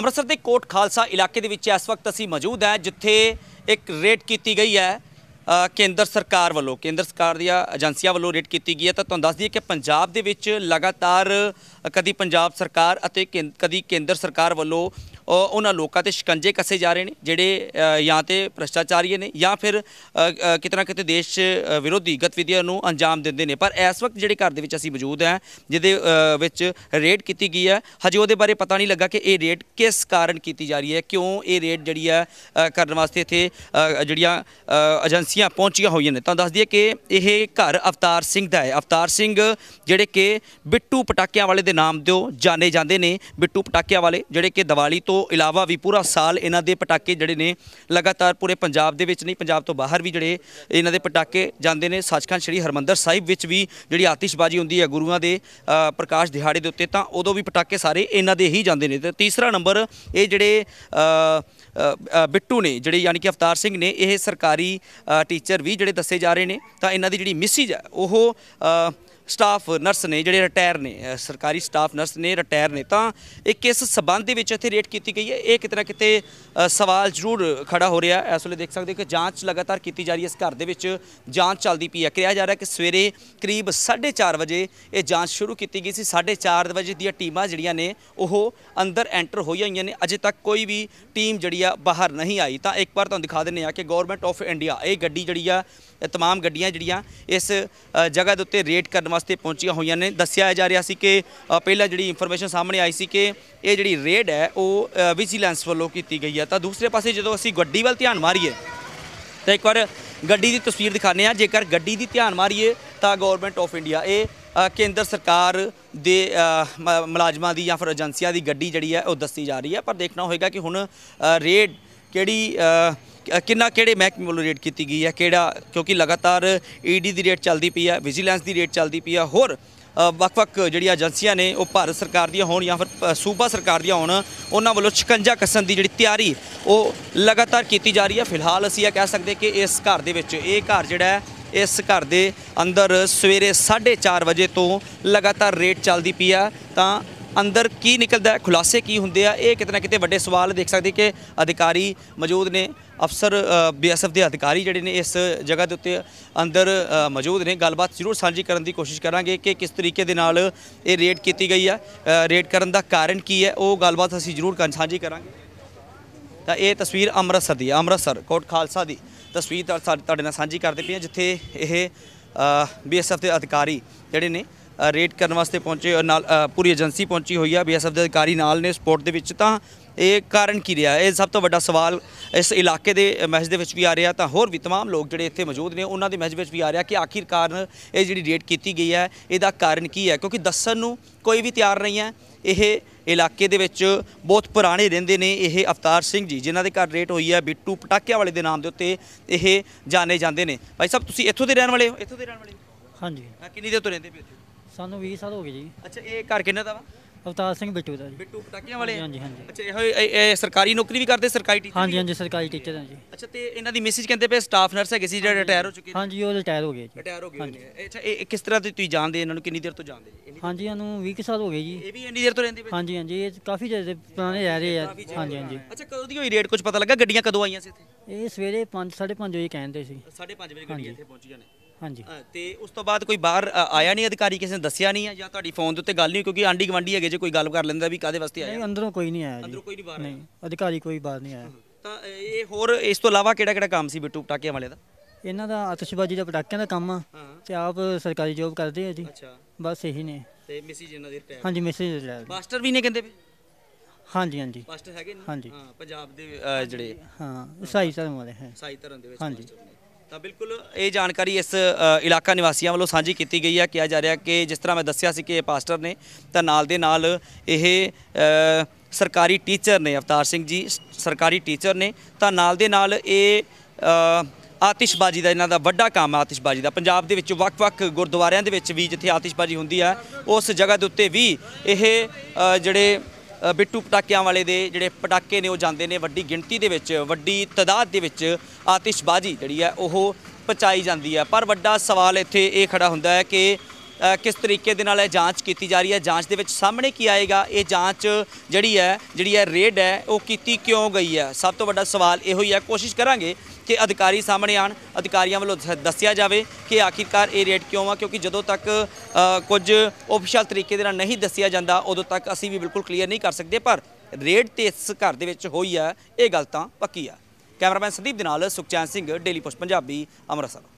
ਅੰਮ੍ਰਿਤਸਰ ਦੇ ਕੋਟ ਖਾਲसा इलाके ਦੇ ਵਿੱਚ ਇਸ वक्त ਅਸੀਂ मौजूद है जिथे एक रेड की गई है केंद्र सरकार वालों, केंद्र सरकार ਦੀਆਂ ਏਜੰਸੀਆਂ वालों रेड की गई है। तो ਤੁਹਾਨੂੰ ਦੱਸ ਦਈਏ कि पंजाब ਦੇ ਵਿੱਚ लगातार कदी पंजाब सरकार ਅਤੇ कदी केंद्र सरकार वालों उन्होंने लोगों से शिकंजे कसे जा रहे हैं जोड़े या तो भ्रष्टाचारी ने या फिर कितना ना कितने देश विरोधी गतिविधियों अंजाम देते हैं। पर इस वक्त जोड़े घर के मौजूद हैं जिद रेड की गई है, हजे वो बारे पता नहीं लगा कि यह रेड किस कारण की जा रही है, क्यों ये रेड जी है करने वास्ते इतने जड़िया एजेंसियां पहुँचिया हुई हैं। तो दस दिए कि यह घर अवतार सिंह का है। अवतार सिंह जोड़े कि बिट्टू पटाकिया वाले के नाम तो जाने जाते हैं। बिट्टू पटाकिया वाले जोड़े कि दिवाली तो इलावा भी पूरा साल इन्हां दे पटाके जड़े ने लगातार पूरे पंजाब दे विच नहीं पंजाब तो बाहर भी जड़े इन्हां दे पटाके जांदे ने। सचखंड श्री हरमंदर साहिब विच भी जड़ी आतिशबाजी हुंदी है गुरुआं दे प्रकाश दिहाड़े दे उत्ते तां उदों भी पटाके सारे इन्हां दे ही जांदे ने। ते तीसरा नंबर ये जड़े बिट्टू ने जड़े यानी कि अवतार सिंह ने यह सरकारी टीचर भी जड़े दस्से जा रहे ने। तां इन्हां दी जड़ी मिसिज है ओह स्टाफ नर्स ने जोड़े रिटायर ने, सरकारी स्टाफ नर्स ने रिटायर ने। तो एक इस संबंध में इत्थे रेड की गई है। ये कितना ना कितने सवाल जरूर खड़ा हो रहा है। इस वे देख सकते कि जाँच लगातार की जा रही है। इस घर के जाँच चलती पी है। कहा जा रहा है कि सवेरे करीब 4:30 बजे ये जाँच शुरू की गई सी। 4:30 बजे दीआं टीमां जिहड़ियां ने वो अंदर एंटर होई हुई ने। अजे तक कोई भी टीम जिहड़ी आ बाहर नहीं आई। तो एक बार तुहानूं दिखा दिंदे आ कि गौरमेंट ऑफ इंडिया ये गड्डी जिहड़ी आ तमाम गड्डियां जिहड़ियां इस जगह के उत्ते रेड करने वास्ते पहुंचिया हुई ने। दस्सिया जा रहा सी कि पहला जी इंफॉर्मेशन सामने आई सी कि ये जी रेड है वो विजिलेंस वालों की गई है। तो दूसरे पास जो असी गड्डी वाल ध्यान मारीए तो एक बार गड्डी की तस्वीर दिखाने हैं। जेकर गड्डी की ध्यान मारीए तो गौरमेंट ऑफ इंडिया ये केंद्र सरकार दे मुलाजमान की या फिर एजेंसियां की गड्डी जी है वह दसी जा रही है। पर देखना होगा कि हुण रेड केड़ी किन्ना केड़े महकमे वालों रेड की गई है केड़ा, क्योंकि लगातार ईडी की रेड चलती पी है, विजिलेंस की रेड चलती पी है, होर ਵੱਖ-ਵੱਖ ਜਿਹੜੀਆਂ ਏਜੰਸੀਆਂ ਨੇ ਉਹ ਭਾਰਤ ਸਰਕਾਰ ਦੀਆਂ ਹੋਣ ਜਾਂ ਫਿਰ ਸੂਬਾ ਸਰਕਾਰ ਦੀਆਂ ਹੋਣ ਉਹਨਾਂ ਵੱਲੋਂ ਸ਼ਿਕੰਜਾ ਕੱਸਣ ਦੀ ਜਿਹੜੀ ਤਿਆਰੀ ਉਹ ਲਗਾਤਾਰ ਕੀਤੀ ਜਾ ਰਹੀ ਹੈ। ਫਿਲਹਾਲ ਅਸੀਂ ਇਹ ਕਹਿ ਸਕਦੇ ਕਿ ਇਸ ਘਰ ਦੇ ਵਿੱਚ ਇਹ ਘਰ ਜਿਹੜਾ इस घर के अंदर सवेरे 4:30 बजे तो लगातार रेड चलती पी है। तो अंदर की निकलता है, खुलासे की होंगे है, ये कितना कितने वड्डे सवाल देख सकते कि अधिकारी मौजूद ने, अफसर BSF के अधिकारी जोड़े ने इस जगह के उत्ते अंदर मौजूद ने। गलबात जरूर साझी करने की कोशिश करांगे कि किस तरीके दे नाल ये रेड की गई है, रेड करने का कारण की है, वो गलबात असीं जरूर साझी करांगे। तो ये तस्वीर अमृतसर की, अमृतसर कोट खालसा की तस्वीर तुहाडे नाल साझी करदे पए जिथे ये BSF के अधिकारी जोड़े ने रेड करने वास्ते पहुँचे, नाल पूरी एजेंसी पहुँची हुई है। BSF के अधिकारी नाल ने स्पोर्ट के कारण की रहा है, ये सब तो वड्डा सवाल इस इलाके के महज के भी आ रहा। तो होर भी तमाम लोग जोड़े इत्थे मौजूद ने उन्होंने महज भी आ रहा कि आखिरकार ये जी रेड की गई है इसका कारण की है, क्योंकि दस्सण नूं कोई भी तैयार नहीं है। यह इलाके दे विच बहुत पुराने रहिंदे ने यह अवतार सिंह जी जिन्हां दे घर रेड हुई है बिट्टू पटाकिया वाले दे नाम दे उत्ते यह जाने जांदे ने। भाई साहब तुसीं इत्थों दे रहण वाले हो? इत्थों दे रहण वाले हो? हाँ जी। कितनी देर तो रहिंदे पे उत्थे? सानू 20 साल हो गए जी। अच्छा, ये घर किन्हां दा वा? अवतार सिंह बिट्टू दा जी। बिट्टू पटाकिया वाले? हाँ जी हाँ जी। अच्छा, ये सरकारी नौकरी भी करते? सरकारी टीचर? हाँ जी हाँ जी, सरकारी टीचर हैं जी। अच्छा, तो इन्हां दी मिसेज कहंदे पे स्टाफ नर्स हैगी सी जिहड़े रिटायर हो चुके हैं? हाँ जी, वो रिटायर हो गए जी। रिटायर हो गए ने। अच्छा, ये किस तरह तुसीं जानदे इन्हां नूं? कितनी देर तो जानदे? हाँ जी, इन्हां नूं 20 साल हो गए जी। ये भी इन्नी देर तो रहिंदे पे? हाँ जी हाँ जी, ये काफ़ी देर पुराने रह रहे हैं। हाँ जी हाँ जी। अच्छा, कदों दी होई रेड, कुछ पता लगा? गड्डियां कदों आईयां सी इत्थे? ये सवेरे 5:30 बजे कहंदे सी। 5:30 बजे गड्डियां इत्थे पहुंचीਆਂ ने। हाँ जी। तो उस तो बाद कोई बाहर आया नहीं अधिकारी, किसी ने दस्सिया नहीं है या तुहाडी फोन उत्ते गल नहीं, क्योंकि आंडी गवांडी है जो कोई गल कर लैंदा भी कादे वास्ते आया? अंदरों कोई नहीं आया, अंदरों कोई नहीं, बाहर नहीं, अधिकारी कोई बाहर नहीं आया। तो ये होर इस तो इलावा किहड़ा काम सी बिट्टू पटाकिया वाले दा? इन्हां दा आतिशबाजी दा पटाकियां दा काम आ ते आप सरकारी जॉब करदे आ जी। अच्छा, बस यही ने। ते मैसेज इन्हां दे? हाँ जी, मैसेज मास्टर भी ने कहंदे? हाँ जी हाँ जी, मास्टर हैगे ने। हाँ जी, पंजाब दे जिहड़े हाँ ईसाई धर्म वाले हैं, ईसाई धर्म दे विच। हाँ जी। तो बिल्कुल ये जानकारी इस इलाका निवासियों वालों साझी की गई है। कहा जा रहा है कि जिस तरह मैं दस्सिया सी कि पास्टर ने तो नाल दे नाल यह सरकारी टीचर ने, अवतार सिंह जी सरकारी टीचर ने, तो नाल दे नाल आतिशबाजी का इन्हां दा वड्डा काम है। आतिशबाजी का पंजाब दे विच वख-वख गुरुद्वारियां दे विच भी जिथे आतिशबाजी हुंदी है उस जगह दे उत्ते भी यह जिहड़े बिट्टू पटाकिया वाले दे जिहड़े पटाके ने वो जांदे ने। वड्डी गिणती दे विच, वड्डी तादाद दे विच आतिशबाजी जिहड़ी है वो पहुँचाई जाती है। पर वड्डा सवाल इत्थे ये खड़ा हुंदा है कि किस तरीके दे नाल इह जांच की जा रही है, जांच दे विच सामने की आएगा, ये जांच जिहड़ी है रेड है वो कीती क्यों गई है, सब तो वड्डा सवाल इहो ही है। कोशिश करांगे कि अधिकारी सामने आन, अधिकारियों वालों दस्सिया जाए कि आखिरकार ये रेट क्यों आ, क्योंकि जदों तक कुछ ऑफिशियल तरीके दे नाल नहीं दस्सिया जाता उदों तक असीं भी बिल्कुल क्लीयर नहीं कर सकते, पर रेड तो इस घर दे विच होई है, ये गल तां पक्की है। कैमरामैन संदीप दे नाल सुखचैन सिंह, डेली पोस्ट पंजाबी, अमृतसर।